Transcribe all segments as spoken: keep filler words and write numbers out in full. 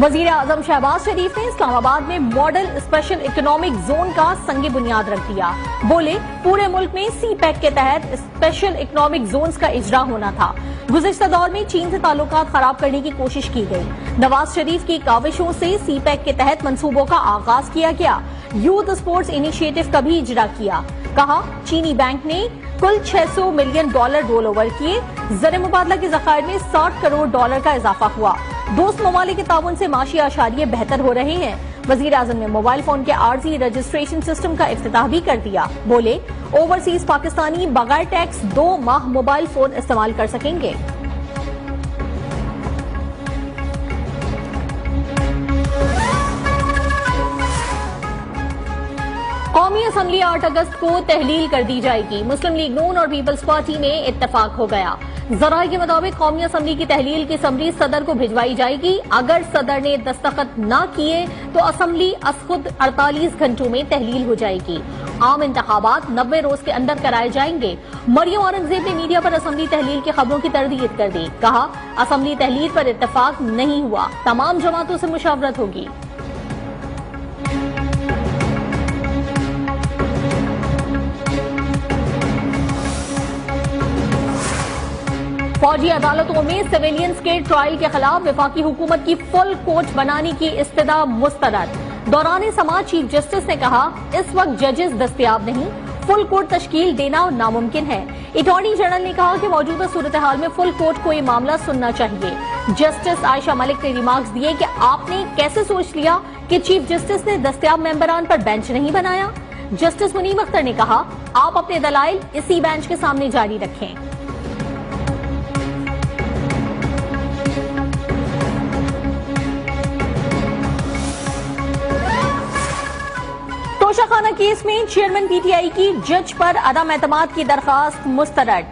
वजीर आजम शहबाज शरीफ ने इस्लामाबाद में मॉडल स्पेशल इकोनॉमिक जोन का संग बुनियाद रख दिया। बोले, पूरे मुल्क में सी पैक के तहत स्पेशल इकोनॉमिक जोन का इजरा होना था। गुज़िश्ता दौर में चीन से ताल्लुकात खराब करने की कोशिश की गई। नवाज शरीफ की काविशों से सी पैक के तहत मंसूबों का आगाज किया गया। यूथ स्पोर्ट्स इनिशिएटिव का भी इजरा किया। कहा, चीनी बैंक ने कुल छह सौ मिलियन डॉलर रोल ओवर किए। ज़र मुबादला के ज़खायर में साठ करोड़ डॉलर का इजाफा हुआ। दोस्त ममालिक के ताउन से माशी आशारिये बेहतर हो रहे हैं। वजीर आजम ने मोबाइल फोन के आरजी रजिस्ट्रेशन सिस्टम का इफ्तिताह भी कर दिया। बोले, ओवरसीज पाकिस्तानी बगैर टैक्स दो माह मोबाइल फोन इस्तेमाल कर सकेंगे। कौमी असम्बली आठ अगस्त को तहलील कर दी जाएगी। मुस्लिम लीग नून और पीपल्स पार्टी में इत्तफाक हो गया। जराये के मुताबिक कौमी असम्बली की तहलील की समरी सदर को भिजवाई जाएगी। अगर सदर ने दस्तखत न किए तो असम्बली अस खुद अड़तालीस घंटों में तहलील हो जाएगी। आम इंतखाबात नब्बे रोज के अंदर कराए जाएंगे। मरियम औरंगजेब ने मीडिया पर असम्बली तहलील की खबरों की तरदीद कर दी। कहा, असम्बली तहलील पर इत्तफाक नहीं हुआ, तमाम जमातों से मुशावरत होगी। फौजी अदालतों में सिविलियंस के ट्रायल के खिलाफ वफाकी हुकूमत की फुल कोर्ट बनाने की इस्तदा मुस्तरद। दौरान समाज चीफ जस्टिस ने कहा, इस वक्त जजेस दस्तयाब नहीं, फुल कोर्ट तश्कील देना नामुमकिन है। अटॉर्नी जनरल ने कहा कि मौजूदा सूरत हाल में फुल कोर्ट को ये मामला सुनना चाहिए। जस्टिस आयशा मलिक ने रिमार्क्स दिए कि आपने कैसे सोच लिया कि चीफ जस्टिस ने दस्तयाब मेंबरान पर बेंच नहीं बनाया। जस्टिस मुनीम अख्तर ने कहा, आप अपने दलाइल इसी बेंच के सामने जारी रखें। तोशाखाना केस में चेयरमैन पीटीआई की जज पर अदम एतमाद की दरखास्त मुस्तरद।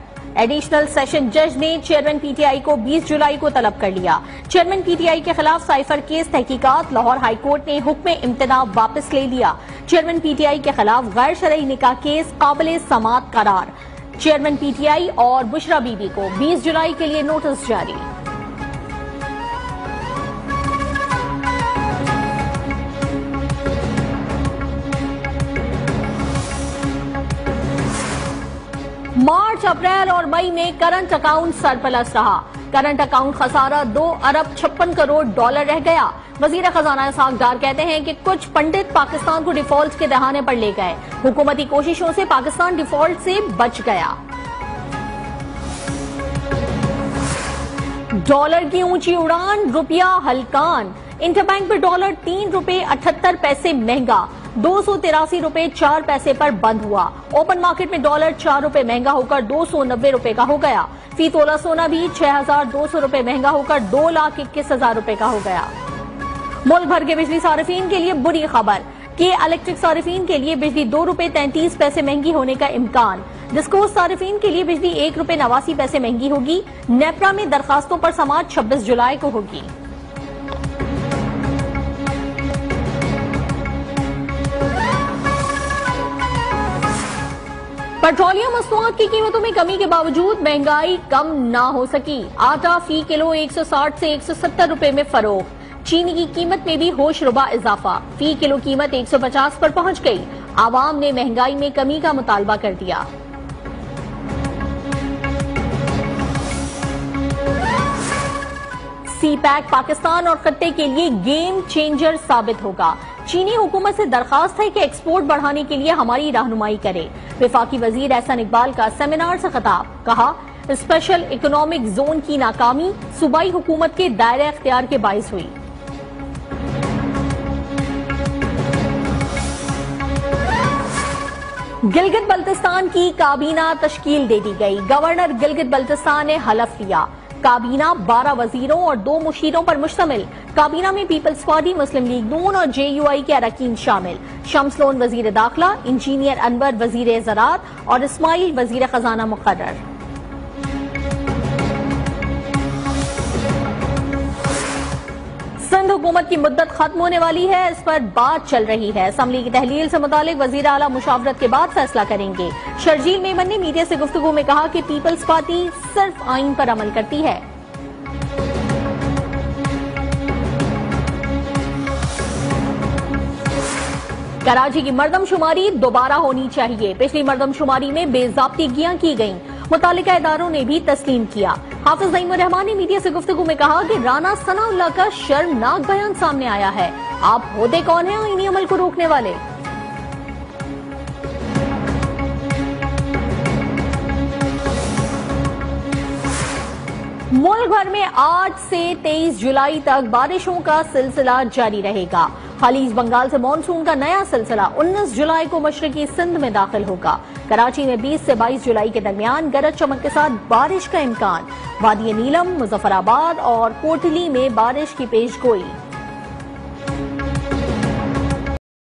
एडिशनल सेशन जज ने चेयरमैन पीटीआई को बीस जुलाई को तलब कर लिया। चेयरमैन पीटीआई के खिलाफ साइफर केस तहकीकात लाहौर हाईकोर्ट ने हुक्म इम्तना वापस ले लिया। चेयरमैन पीटीआई के खिलाफ गैर शरई निकाह केस काबिल समात करार। चेयरमैन पीटीआई और बुश्रा बीबी को बीस जुलाई के लिए नोटिस जारी। मार्च, अप्रैल और मई में करंट अकाउंट सरप्लस रहा। करंट अकाउंट खसारा दो अरब छप्पन करोड़ डॉलर रह गया। वजीर खजाना इसाक डार कहते हैं कि कुछ पंडित पाकिस्तान को डिफॉल्ट के दहाने पर ले गए। हुकूमती कोशिशों से पाकिस्तान डिफॉल्ट से बच गया। डॉलर की ऊंची उड़ान, रुपया हलकान। इंटरबैंक में डॉलर तीन रुपए अठहत्तर पैसे महंगा, दो सौ तिरासी रूपए चार पैसे पर बंद हुआ। ओपन मार्केट में डॉलर चार रूपए महंगा होकर दो सौ नब्बे रूपए का हो गया। फी तोला सोना भी छह हजार दो सौ रूपए महंगा होकर दो लाख इक्कीस हजार रूपए का हो गया। मुल्क भर के बिजली सार्फिन के लिए बुरी खबर कि इलेक्ट्रिक सार्फिन के लिए बिजली दो रूपए तैंतीस पैसे महंगी होने का इम्कान। डिस्कोस सार्फिन के लिए बिजली एक रूपए नवासी पैसे महंगी होगी। नेपरा में दरखास्तों पर समाज छब्बीस जुलाई को होगी। पेट्रोलियम मसनूआत की कीमतों में कमी के बावजूद महंगाई कम ना हो सकी। आटा फी किलो एक सौ साठ से एक सौ सत्तर रुपए में फरोख्त। चीनी की कीमत में भी होशरुबा इजाफा, फी किलो कीमत एक सौ पचास पर पहुंच गई। आवाम ने महंगाई में कमी का मुतालबा कर दिया। सी पैक पाकिस्तान और खत्ते के लिए गेम चेंजर साबित होगा। चीनी हुकूमत से दरखास्त है कि एक्सपोर्ट बढ़ाने के लिए हमारी रहनुमाई करे। वफाकी वजीर एहसान इकबाल का सेमिनार से खिताब। कहा, स्पेशल इकोनॉमिक जोन की नाकामी सूबाई हुकूमत के दायरे अख्तियार के बायस हुई। गिलगित बल्तिस्तान की काबीना तश्कील दे दी गई। गवर्नर गिलगित बल्तिस्तान ने हलफ लिया। काबीना बारह वजीरों और दो मुशीरों पर मुश्तमिल। काबीना में पीपल्स पार्टी, मुस्लिम लीग नून और जे यू आई के अरकान शामिल। शम्स लोन वजीर दाखिला, इंजीनियर अनवर वजीर ज़राअत और इस्माइल वजीर खजाना मुकर्रर। सिंध हुकूमत की मुद्दत खत्म होने वाली है, इस पर बात चल रही है। असम्बली की तहलील से मुतालिक वजीर आला मुशावरत के बाद फैसला करेंगे। शर्जील मेमन ने मीडिया से गुफ्तगू में कहा कि पीपल्स पार्टी सिर्फ आइन पर अमल करती है। कराची की मरदमशुमारी दोबारा होनी चाहिए। पिछली मरदमशुमारी में बेजाब्तिगियां की गईं, मुतालिका इदारों ने भी तस्लीम किया। हाफिज जैमर ने मीडिया से गुफ्तगू में कहा कि राणा सनाउल्ला का शर्मनाक बयान सामने आया है। आप होते कौन हैं आईनी अमल को रोकने वाले? मुल्क भर में आठ से तेईस जुलाई तक बारिशों का सिलसिला जारी रहेगा। खालीज बंगाल से मानसून का नया सिलसिला उन्नीस जुलाई को मशरकी सिंध में दाखिल होगा। कराची में बीस से बाईस जुलाई के दरमियान गरज चमक के साथ बारिश का इम्कान। वादी नीलम, मुजफ्फराबाद और कोटली में बारिश की पेशगोई।